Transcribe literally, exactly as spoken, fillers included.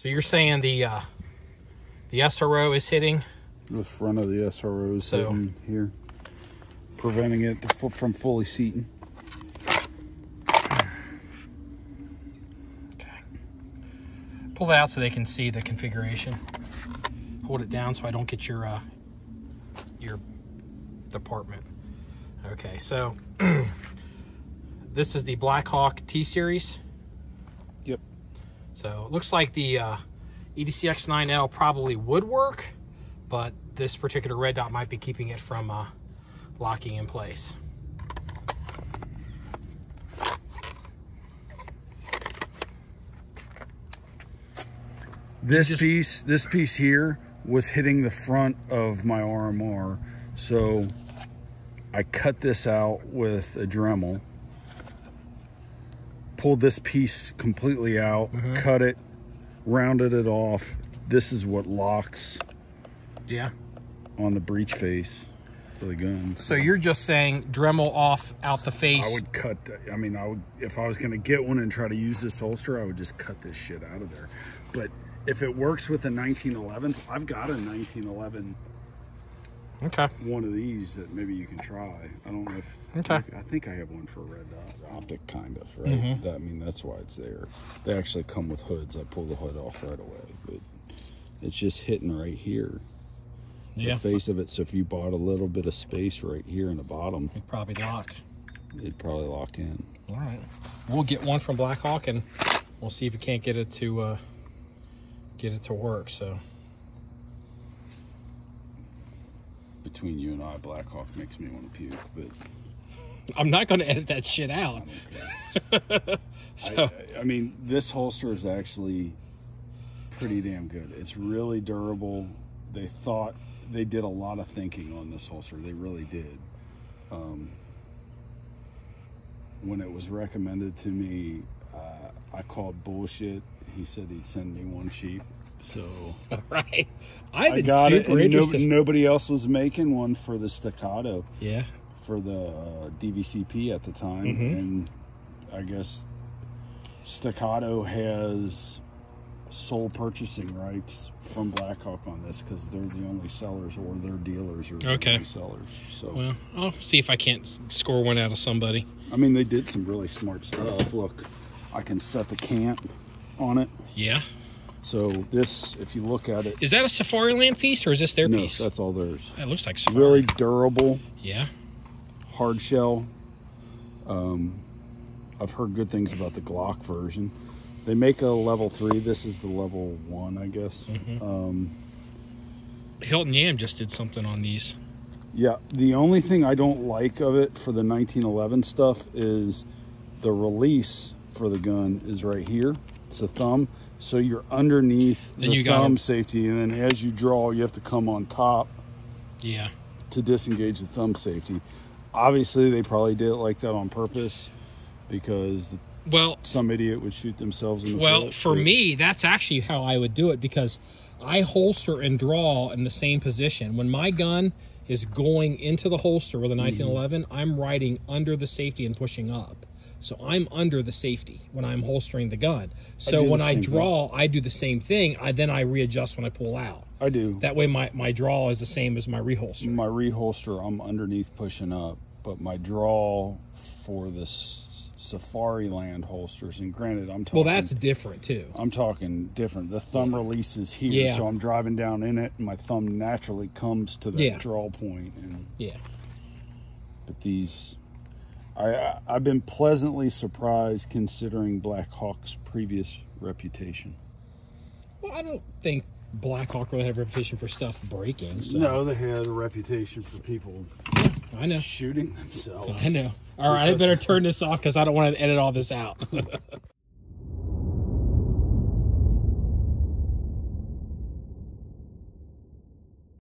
So you're saying the uh, the S R O is hitting? The front of the S R O is so, hitting here, preventing it to, from fully seating. Okay. Pull that out so they can see the configuration. Hold it down so I don't get your uh, your department. Okay, so this is the Blackhawk T-Series. Yep. So it looks like the uh, E D C X nine L probably would work, but this particular red dot might be keeping it from uh, locking in place. This just, piece, this piece here was hitting the front of my R M R, so I cut this out with a Dremel, pulled this piece completely out, mm-hmm. cut it, rounded it off. This is what locks yeah. on the breech face for the gun. So, so you're just saying Dremel off out the face? I would cut, I mean, I would, if I was going to get one and try to use this holster, I would just cut this shit out of there. But if it works with a nineteen eleven, I've got a nineteen eleven. Okay. One of these that maybe you can try. I don't know if. Okay. I think I, think I have one for a red dot optic, kind of, right? Mm-hmm. that, I mean, that's why it's there. They actually come with hoods. I pull the hood off right away, but it's just hitting right here. Yeah. The face of it. So if you bought a little bit of space right here in the bottom, it'd probably lock. It'd probably lock in. All right. We'll get one from Blackhawk and we'll see if we can't get it to uh, get it to work. So. Between you and I, Blackhawk makes me want to puke, but I'm not going to edit that shit out. So I, I mean, this holster is actually pretty damn good. It's really durable. They thought they did a lot of thinking on this holster. They really did. Um, when it was recommended to me, uh, I called bullshit. He said he'd send me one cheap. So, all right, I've been got super it. Interested. No, nobody else was making one for the Staccato, yeah, for the uh, D V C P at the time, mm-hmm. and I guess Staccato has sole purchasing rights from Blackhawk on this because they're the only sellers, or their dealers are the okay. only sellers. So, well, I'll see if I can't score one out of somebody. I mean, they did some really smart stuff. Look, I can set the camp on it. Yeah. So this, if you look at it... Is that a Safariland piece or is this their no, piece? No, that's all theirs. It looks like Safariland. Really durable. Yeah. Hard shell. Um, I've heard good things about the Glock version. They make a level three. This is the level one, I guess. Mm-hmm. um, Hilton Yam just did something on these. Yeah. The only thing I don't like of it for the nineteen eleven stuff is the release for the gun is right here. It's a thumb. So you're underneath then the you thumb safety, and then as you draw, you have to come on top yeah. to disengage the thumb safety. Obviously, they probably did it like that on purpose because well, some idiot would shoot themselves in the well, foot. Well, for me, that's actually how I would do it because I holster and draw in the same position. When my gun is going into the holster with a nineteen eleven, mm-hmm. I'm riding under the safety and pushing up. So I'm under the safety when I'm holstering the gun. So when I draw, thing. I do the same thing. I Then I readjust when I pull out. I do. That way my, my draw is the same as my reholster. My reholster, I'm underneath pushing up. But my draw for this Safariland holsters, and granted, I'm talking... Well, that's different, too. I'm talking different. The thumb yeah. release is here, yeah. so I'm driving down in it, and my thumb naturally comes to the yeah. draw point. And, yeah. But these... I, I've been pleasantly surprised considering Blackhawk's previous reputation. Well, I don't think Blackhawk really had a reputation for stuff breaking. So. No, they had a reputation for people I know. shooting themselves. I know. All right, I better turn this off because I don't want to edit all this out.